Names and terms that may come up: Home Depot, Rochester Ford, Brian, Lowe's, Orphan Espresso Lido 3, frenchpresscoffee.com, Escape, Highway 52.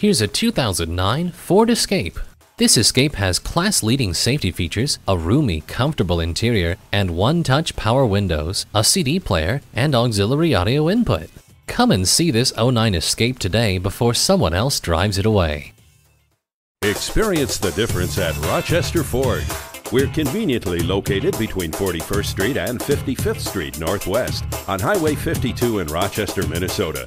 Here's a 2009 Ford Escape. This Escape has class-leading safety features, a roomy, comfortable interior, and one-touch power windows, a CD player, and auxiliary audio input. Come and see this 2009 Escape today before someone else drives it away. Experience the difference at Rochester Ford. We're conveniently located between 41st Street and 55th Street Northwest on Highway 52 in Rochester, Minnesota.